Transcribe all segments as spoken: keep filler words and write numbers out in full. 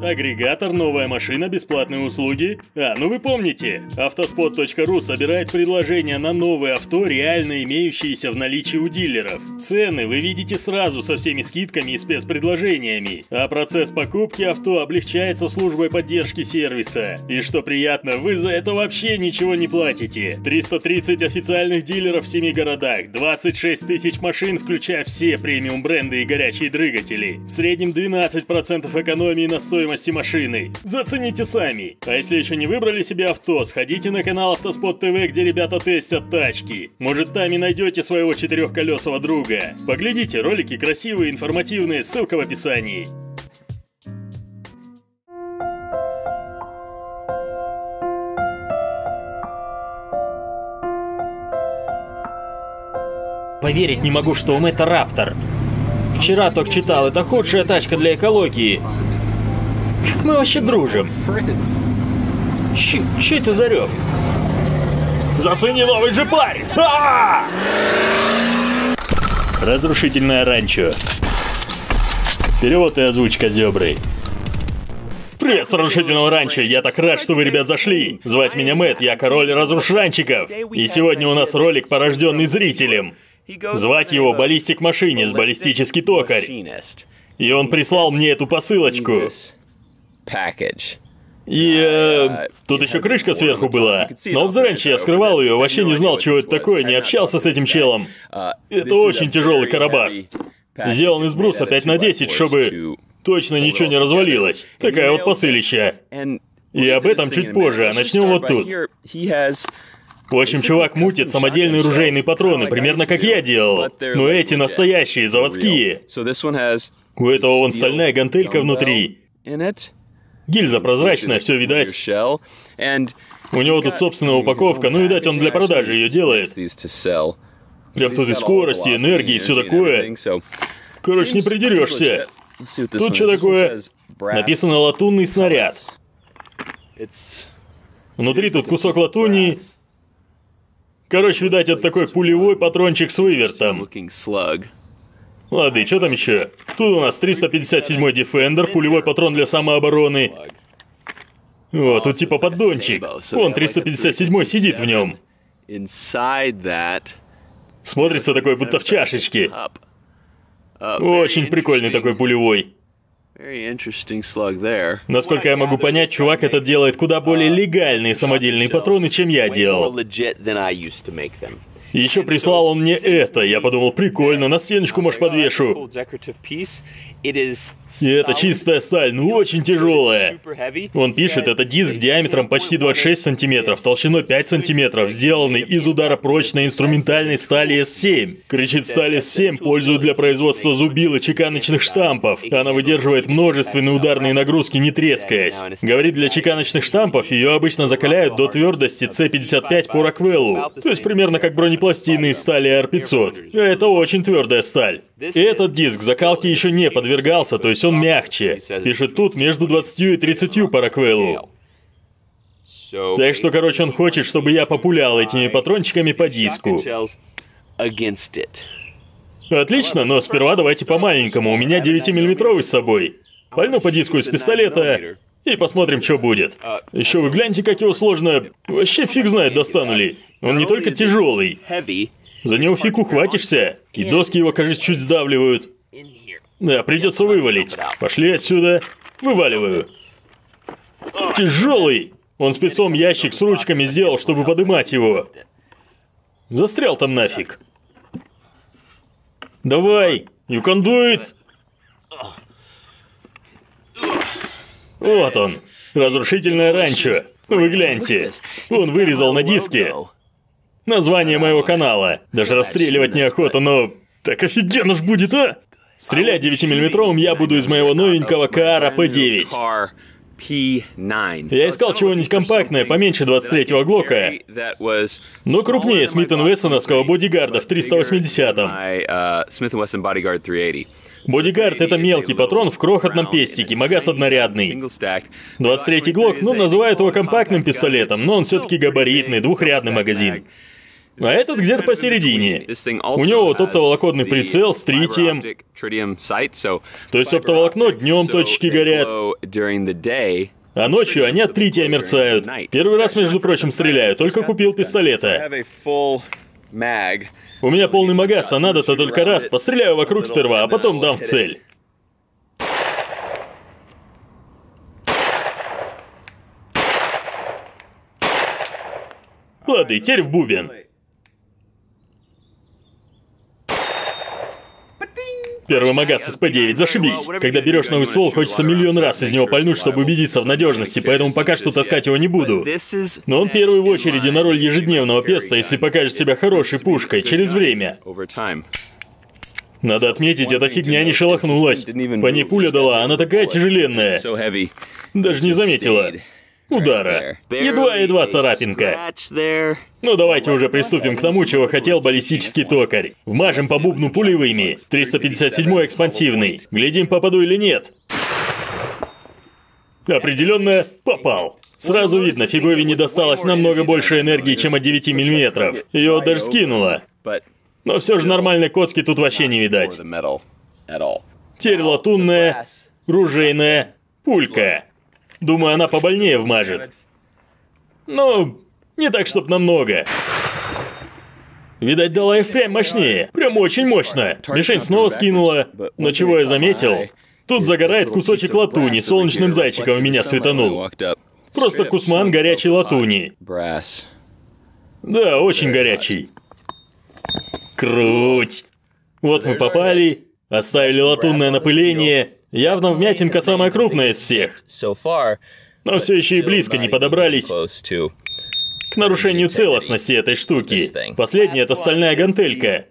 Агрегатор, новая машина, бесплатные услуги. А, ну вы помните, автоспот точка ру собирает предложения на новые авто, реально имеющиеся в наличии у дилеров. Цены вы видите сразу со всеми скидками и спецпредложениями. А процесс покупки авто облегчается службой поддержки сервиса. И что приятно, вы за это вообще ничего не платите. триста тридцать официальных дилеров в семи городах, двадцать шесть тысяч машин, включая все премиум бренды и горячие дрыгатели. В среднем двенадцать процентов экономии на стоимость машины. Зацените сами. А если еще не выбрали себе авто, сходите на канал Автоспот ТВ, где ребята тестят тачки. Может, там и найдете своего четырехколесого друга. Поглядите, ролики красивые, информативные, ссылка в описании. Поверить не могу, что он это Раптор. Вчера только читал, это худшая тачка для экологии. Как мы вообще дружим? Ч- че это за рев? Засуни новый же парень! А -а -а! Разрушительное ранчо. Перевод и озвучка Зёбры. Привет с Разрушительного ранчо, я так рад, что вы, ребят, зашли. Звать меня Мэтт, я король разрушранчиков. И сегодня у нас ролик, порожденный зрителем. Звать его Баллистик Машинец, Баллистический токарь. И он прислал мне эту посылочку. И э, тут еще крышка сверху была. Но в заранче я вскрывал ее, вообще не знал, чего это такое, не общался с этим челом. Это очень тяжелый карабас. Сделан из бруса пять на десять, чтобы точно ничего не развалилось. Такая вот посылища. И об этом чуть позже, а начнем вот тут. В общем, чувак мутит самодельные ружейные патроны, примерно как я делал. Но эти настоящие, заводские. У этого вон стальная гантелька внутри. Гильза прозрачная, все видать. У него тут собственная упаковка, ну, видать, он для продажи ее делает. Прям тут и скорости, и энергии, и все такое. Короче, не придерешься. Тут что такое? Написано «латунный снаряд». Внутри тут кусок латуни. Короче, видать, это такой пулевой патрончик с вывертом. Лады, что там еще? Тут у нас триста пятьдесят седьмой Defender, пулевой патрон для самообороны. О, тут типа поддончик. Вон триста пятьдесят седьмой сидит в нем. Смотрится такой, будто в чашечке. Очень прикольный такой пулевой. Насколько я могу понять, чувак этот делает куда более легальные самодельные патроны, чем я делал. Еще прислал он мне это. Я подумал, прикольно, на стеночку, может, подвешу. И это чистая сталь, ну очень тяжелая. Он пишет, это диск диаметром почти двадцать шесть сантиметров, толщиной пять сантиметров, сделанный из ударопрочной инструментальной стали эс семь. Кричит, сталь эс семь пользуют для производства зубил и чеканочных штампов. Она выдерживает множественные ударные нагрузки, не трескаясь. Говорит, для чеканочных штампов ее обычно закаляют до твердости цэ пятьдесят пять по Роквеллу. То есть примерно как бронепластины из стали эр пятьсот. Это очень твердая сталь. Этот диск закалки еще не подвергался, то есть он мягче. Пишет, тут между двадцатью и тридцатью по Роквеллу. Так что, короче, он хочет, чтобы я популял этими патрончиками по диску. Отлично, но сперва давайте по-маленькому. У меня девятимиллиметровый с собой. Пальну по диску из пистолета и посмотрим, что будет. Еще вы гляньте, как его сложно... Вообще фиг знает, достану ли. Он не только тяжелый. За него фиг ухватишься. И доски его, кажется, чуть сдавливают. Да, придется вывалить. Пошли отсюда. Вываливаю. Тяжелый! Он спецом ящик с ручками сделал, чтобы подымать его. Застрял там нафиг. Давай! You can do it! Вот он. Разрушительное ранчо. Вы гляньте. Он вырезал на диске название моего канала. Даже расстреливать неохота, но... Так офигенно ж будет, а! Стрелять девятимиллиметровым я буду из моего новенького Каара пэ девять. Я искал чего-нибудь компактное, поменьше двадцать третьего Глока, но крупнее Смит энд Вессоновского бодигарда в триста восьмидесятом. Бодигард — это мелкий патрон в крохотном пестике, магаз однорядный. двадцать третий Глок, ну, называют его компактным пистолетом, но он все-таки габаритный, двухрядный магазин. а этот где-то посередине. У него вот оптоволоконный прицел с тритием. То есть оптоволокно днем точки горят, а ночью они от трития мерцают. Первый раз, между прочим, стреляю, только купил пистолета. У меня полный магаз, а надо-то только раз. Постреляю вокруг сперва, а потом дам в цель. Лады, теперь в бубен. Первый магаз эс пэ девять, зашибись. Когда берешь новый ствол, хочется миллион раз из него пальнуть, чтобы убедиться в надежности, поэтому пока что таскать его не буду. Но он первый в очереди на роль ежедневного песта, если покажешь себя хорошей пушкой, через время. Надо отметить, эта фигня не шелохнулась. По ней пуля дала, она такая тяжеленная. Даже не заметила удара. Едва-едва царапинка. Ну давайте уже приступим к тому, чего хотел баллистический токарь. Вмажем по бубну пулевыми. триста пятьдесят седьмой экспансивный. Глядим, попаду или нет. Определенно попал. Сразу видно, фиговине досталось намного больше энергии, чем от девяти миллиметров. Ее даже скинуло. Но все же нормальной коцки тут вообще не видать. Теперь латунная, ружейная пулька. Думаю, она побольнее вмажет. Но не так, чтоб намного. Видать, дала и впрямь мощнее. Прям очень мощно. Мишень снова скинула. Но чего я заметил? Тут загорает кусочек латуни, солнечным зайчиком в меня светанул. Просто кусман горячей латуни. Да, очень горячий. Круть. Вот мы попали, оставили латунное напыление. Явно вмятинка самая крупная из всех. Но все еще и близко не подобрались к нарушению целостности этой штуки. Последняя — это стальная гантелька.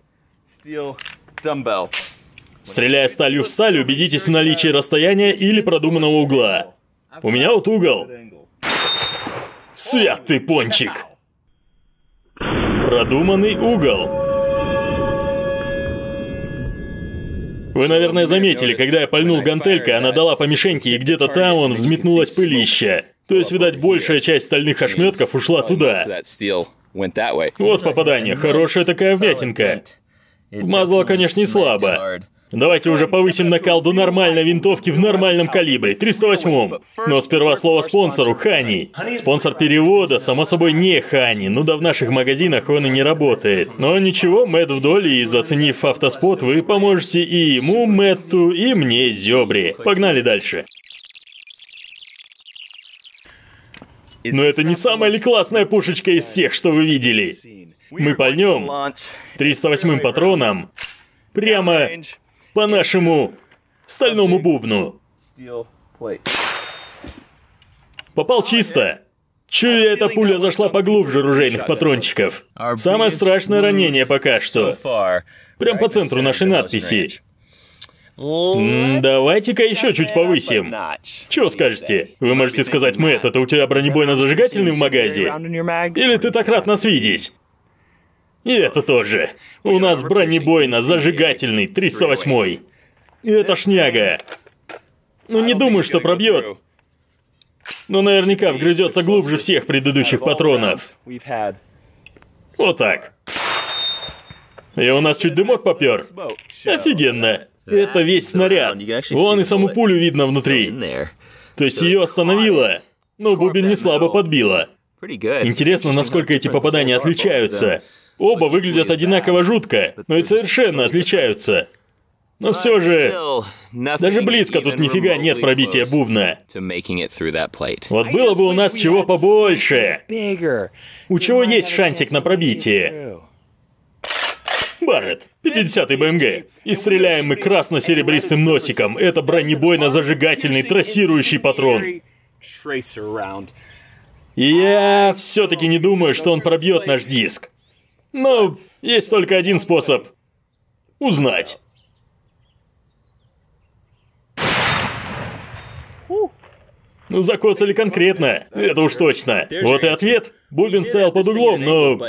Стреляя сталью в сталь, убедитесь в наличии расстояния или продуманного угла. У меня вот угол. Святый пончик. Продуманный угол. Вы, наверное, заметили, когда я пальнул гантелькой, она дала по мишеньке, и где-то там он взметнулась пылища. То есть, видать, большая часть стальных ошметков ушла туда. Вот попадание, хорошая такая вмятинка. Вмазала, конечно, не слабо. Давайте уже повысим накал до нормальной винтовки в нормальном калибре, триста восьмом. Но сперва слово спонсору, Honey. Спонсор перевода, само собой, не Honey. Ну да в наших магазинах он и не работает. Но ничего, Мэтт в доле, и заценив автоспот, вы поможете и ему, Мэтту, и мне, Зёбре. Погнали дальше. Но это не самая ли классная пушечка из всех, что вы видели? Мы пальнем триста восьмым патроном прямо по нашему стальному бубну. Попал чисто. Чую, эта пуля зашла поглубже ружейных патрончиков. Самое страшное ранение пока что. Прям по центру нашей надписи. Давайте-ка еще чуть повысим. Чего скажете? Вы можете сказать: Мэтт, это у тебя бронебойно-зажигательный в магазе? Или ты так рад нас видеть? И это тоже. У нас бронебойно-зажигательный триста восьмой. И это шняга. Ну не думаю, что пробьет. Но наверняка вгрызется глубже всех предыдущих патронов. Вот так. И у нас чуть дымок попер. Офигенно. Это весь снаряд. Вон и саму пулю видно внутри. То есть ее остановило, но бубен не слабо подбило. Интересно, насколько эти попадания отличаются. Оба выглядят одинаково жутко, но ведь совершенно отличаются. Но все же, даже близко тут нифига нет пробития бубна. Вот было бы у нас чего побольше, у чего есть шансик на пробитие. Barrett, пятидесятый бэ эм гэ. И стреляем мы красно-серебристым носиком. Это бронебойно-зажигательный трассирующий патрон. Я все-таки не думаю, что он пробьет наш диск. Но есть только один способ узнать. Ну, закоцали конкретно, это уж точно. Вот и ответ. Бубен стоял под углом, но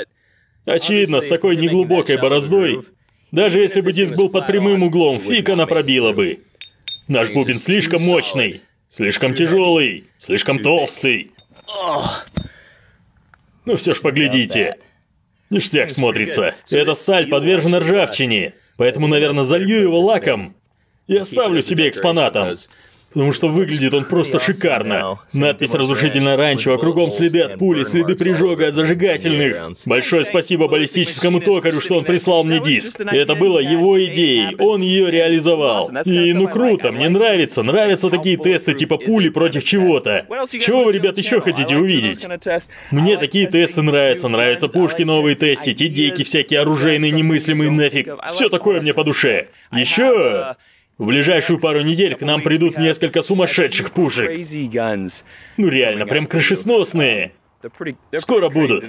очевидно, с такой неглубокой бороздой, даже если бы диск был под прямым углом, фиг она пробила бы. Наш бубен слишком мощный, слишком тяжелый, слишком толстый. Ну все ж поглядите. Ништяк смотрится. Эта сталь подвержена ржавчине, поэтому, наверное, залью его лаком и оставлю себе экспонатом. Потому что выглядит он просто шикарно. Надпись «Разрушительное ранчо», а кругом следы от пули, следы прижога от зажигательных. Большое спасибо баллистическому токарю, что он прислал мне диск. Это было его идеей, он ее реализовал. И ну круто, мне нравится, нравятся такие тесты типа пули против чего-то. Чего вы, ребят, еще хотите увидеть? Мне такие тесты нравятся, нравятся пушки новые тестить, идейки всякие оружейные, немыслимые нафиг. Все такое мне по душе. Еще... В ближайшую пару недель к нам придут несколько сумасшедших пушек. Ну реально, прям крышесносные. Скоро будут.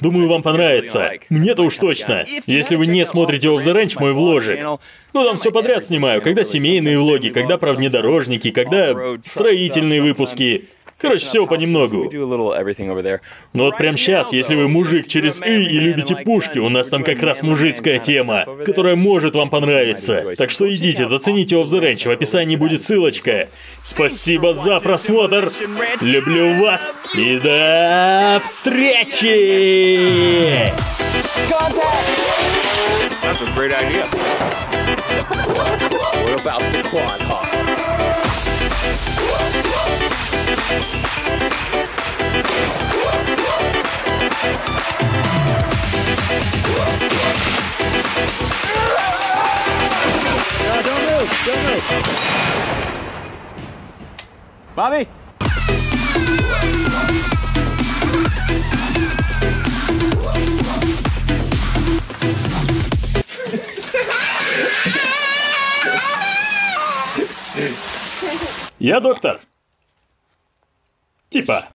Думаю, вам понравится. Мне-то уж точно. Если вы не смотрите Off the Ranch, мой вложик. Ну там все подряд снимаю. Когда семейные влоги, когда про внедорожники, когда строительные выпуски. Короче, всего понемногу. Но вот прямо сейчас, если вы мужик через «и» и любите пушки, у нас там как раз мужицкая тема, которая может вам понравиться. Так что идите, зацените Off the Ranch, в описании будет ссылочка. Спасибо за просмотр, люблю вас и до встречи! No, don't move, don't move. Bobby? Я доктор. Типа.